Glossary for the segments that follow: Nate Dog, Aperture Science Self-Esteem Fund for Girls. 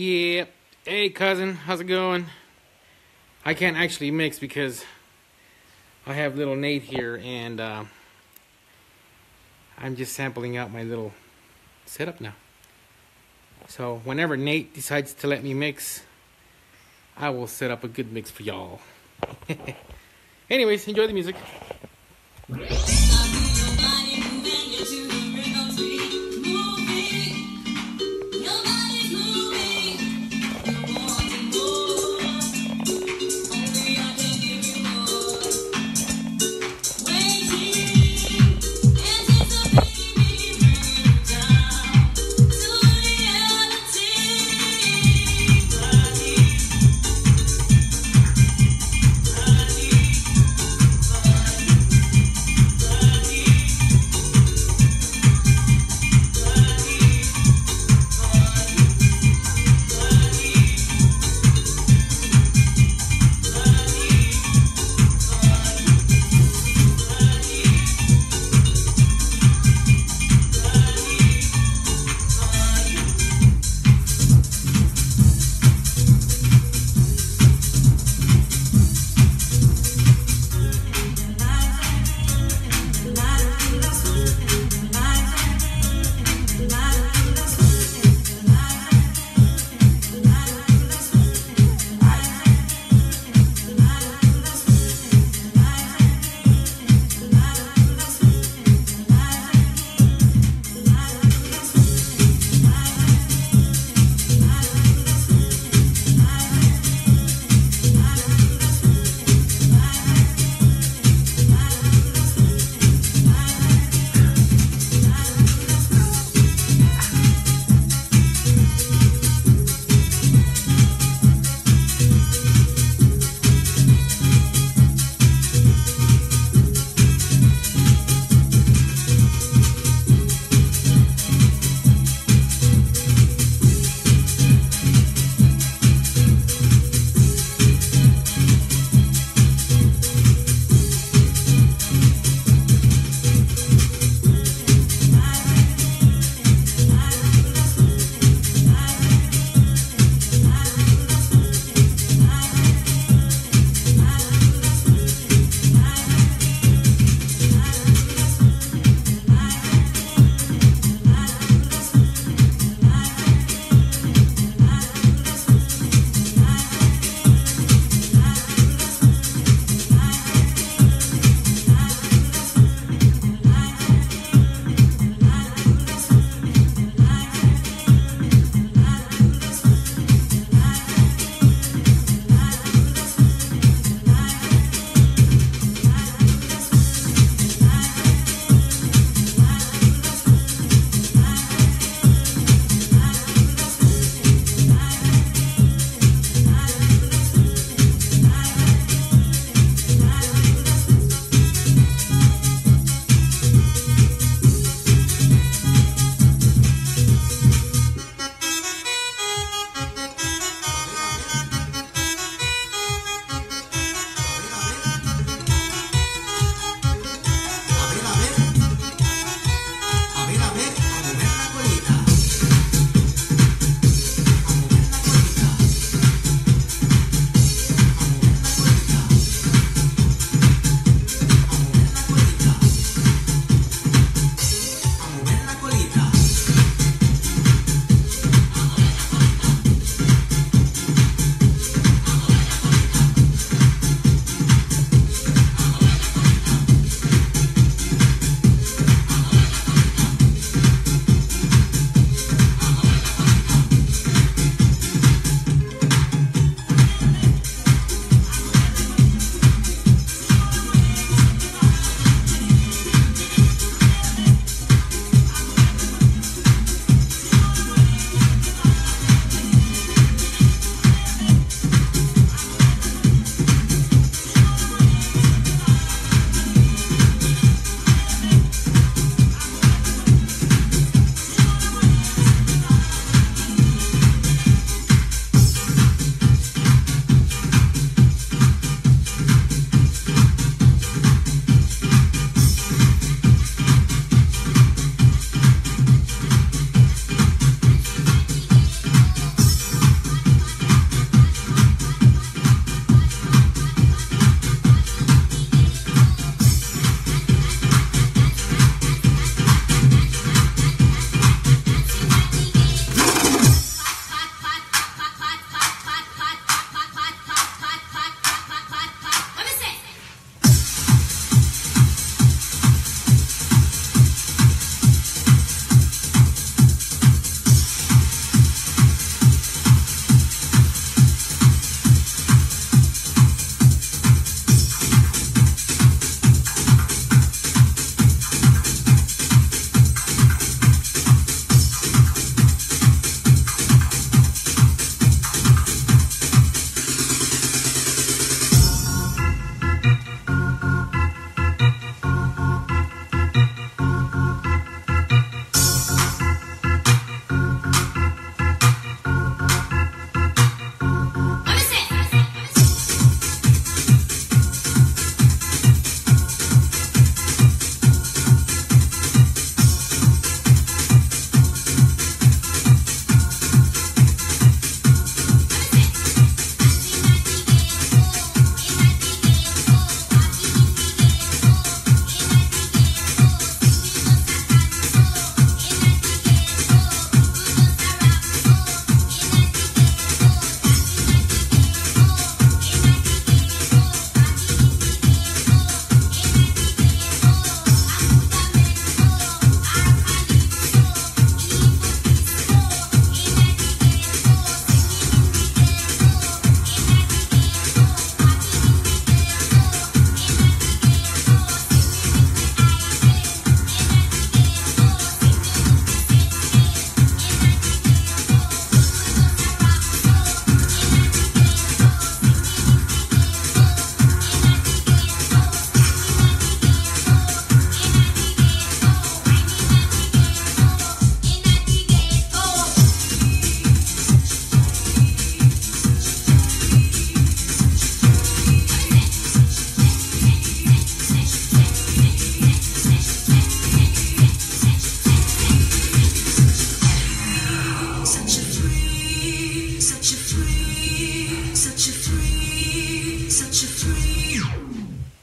Yeah. Hey, cousin. How's it going? I can't actually mix because I have little Nate here, and I'm just sampling out my little setup now. So whenever Nate decides to let me mix, I will set up a good mix for y'all. Anyways, enjoy the music.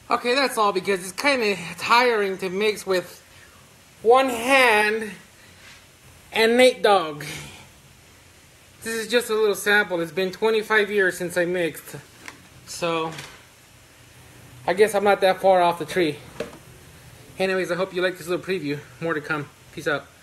Okay, that's all because it's kind of tiring to mix with one hand and Nate Dog. This is just a little sample. It's been 25 years since I mixed. So, I guess I'm not that far off the tree. Anyways, I hope you like this little preview. More to come. Peace out.